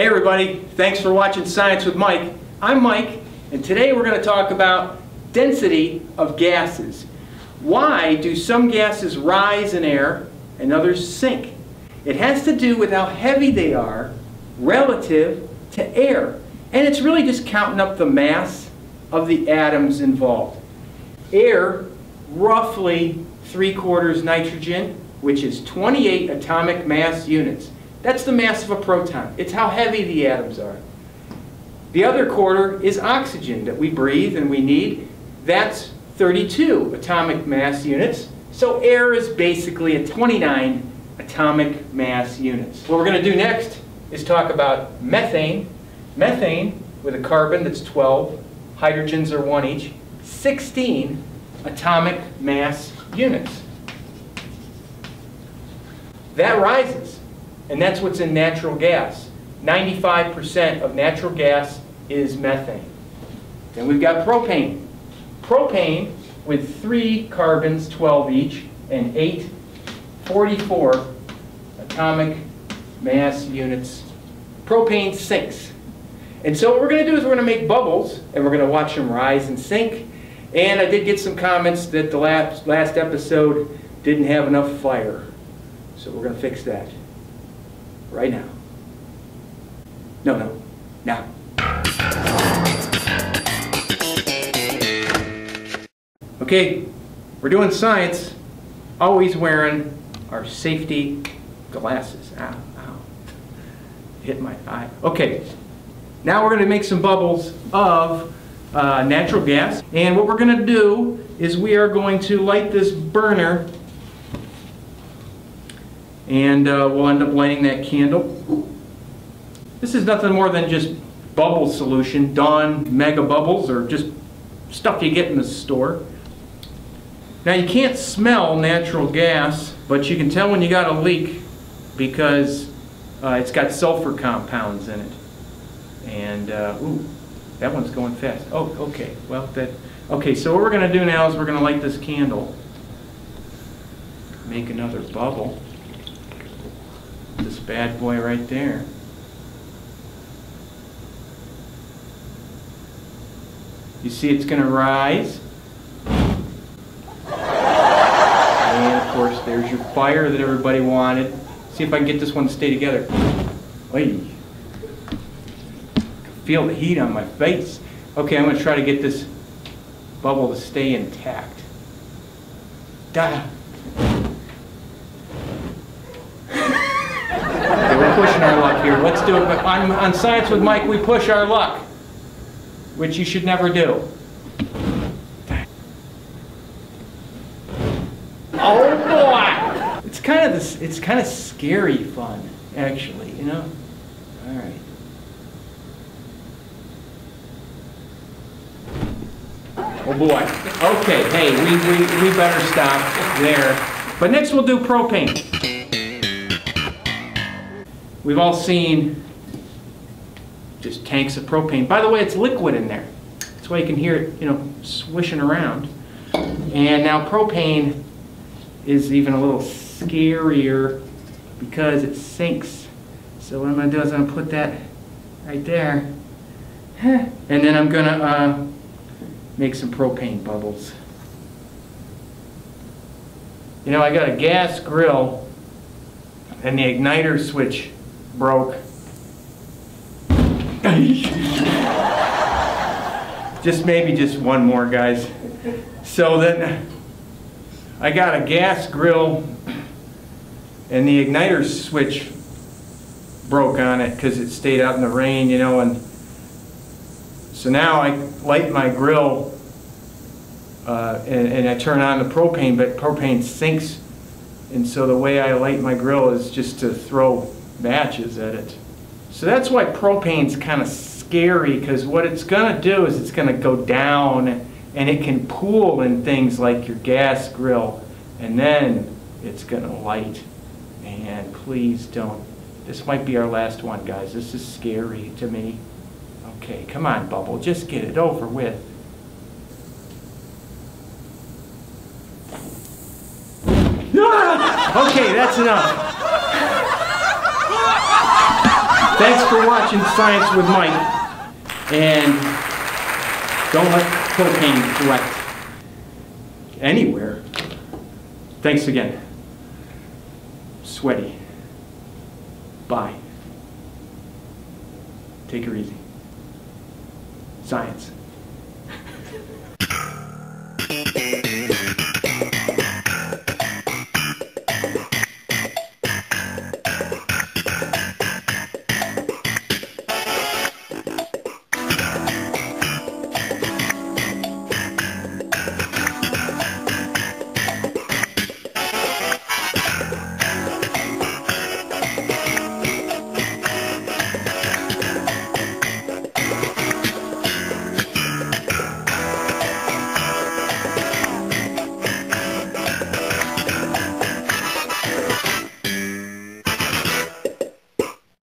Hey everybody, thanks for watching Science with Mike. I'm Mike, and today we're going to talk about density of gases. Why do some gases rise in air and others sink? It has to do with how heavy they are relative to air. And it's really just counting up the mass of the atoms involved. Air, roughly 3/4 nitrogen, which is 28 atomic mass units. That's the mass of a proton. It's how heavy the atoms are. The other quarter is oxygen that we breathe and we need. That's 32 atomic mass units. So air is basically at 29 atomic mass units. What we're going to do next is talk about methane. Methane, with a carbon that's 12, hydrogens are 1 each, 16 atomic mass units. That rises. And that's what's in natural gas. 95% of natural gas is methane. Then we've got propane. Propane with 3 carbons, 12 each, and 44 atomic mass units. Propane sinks. And so what we're going to do is we're going to make bubbles, and we're going to watch them rise and sink. And I did get some comments that the last episode didn't have enough fire. So we're going to fix that. Right now. No. Now. Okay, we're doing science, always wearing our safety glasses. Ow. Hit my eye. Okay, now we're going to make some bubbles of natural gas. And what we're going to do is we are going to light this burner. And we'll end up lighting that candle. This is nothing more than just bubble solution, Dawn Mega Bubbles, or just stuff you get in the store. Now you can't smell natural gas, but you can tell when you got a leak because it's got sulfur compounds in it. And ooh, that one's going fast. Oh, okay. Well, so what we're going to do now is we're going to light this candle, make another bubble. This bad boy right there. You see it's going to rise. And of course there's your fire that everybody wanted. See if I can get this one to stay together. Oy. I can feel the heat on my face. Okay, I'm going to try to get this bubble to stay intact. Da. Pushing our luck here. Let's do it. On Science with Mike, we push our luck, which you should never do. Oh boy! It's kind of scary fun, actually. You know. All right. Oh boy. Okay. Hey, we better stop there. But next we'll do propane. We've all seen just tanks of propane. By the way, it's liquid in there. That's why you can hear it, swishing around. And now propane is even a little scarier because it sinks. So what I'm going to do is I'm going to put that right there. And then I'm going to make some propane bubbles. I got a gas grill and the igniter switch broke. just one more, guys. So then I got a gas grill and the igniter switch broke on it because it stayed out in the rain, and so now I light my grill and I turn on the propane, but propane sinks, and so the way I light my grill is just to throw matches at it. So that's why propane's kind of scary, because what it's going to do is it's going to go down and it can pool in things like your gas grill, and then it's going to light. And please don't. This might be our last one, guys. This is scary to me. Okay, come on, bubble. Just get it over with. Okay, that's enough. Thanks for watching Science with Mike, and don't let propane collect anywhere. Thanks again. Sweaty. Bye. Take her easy. Science.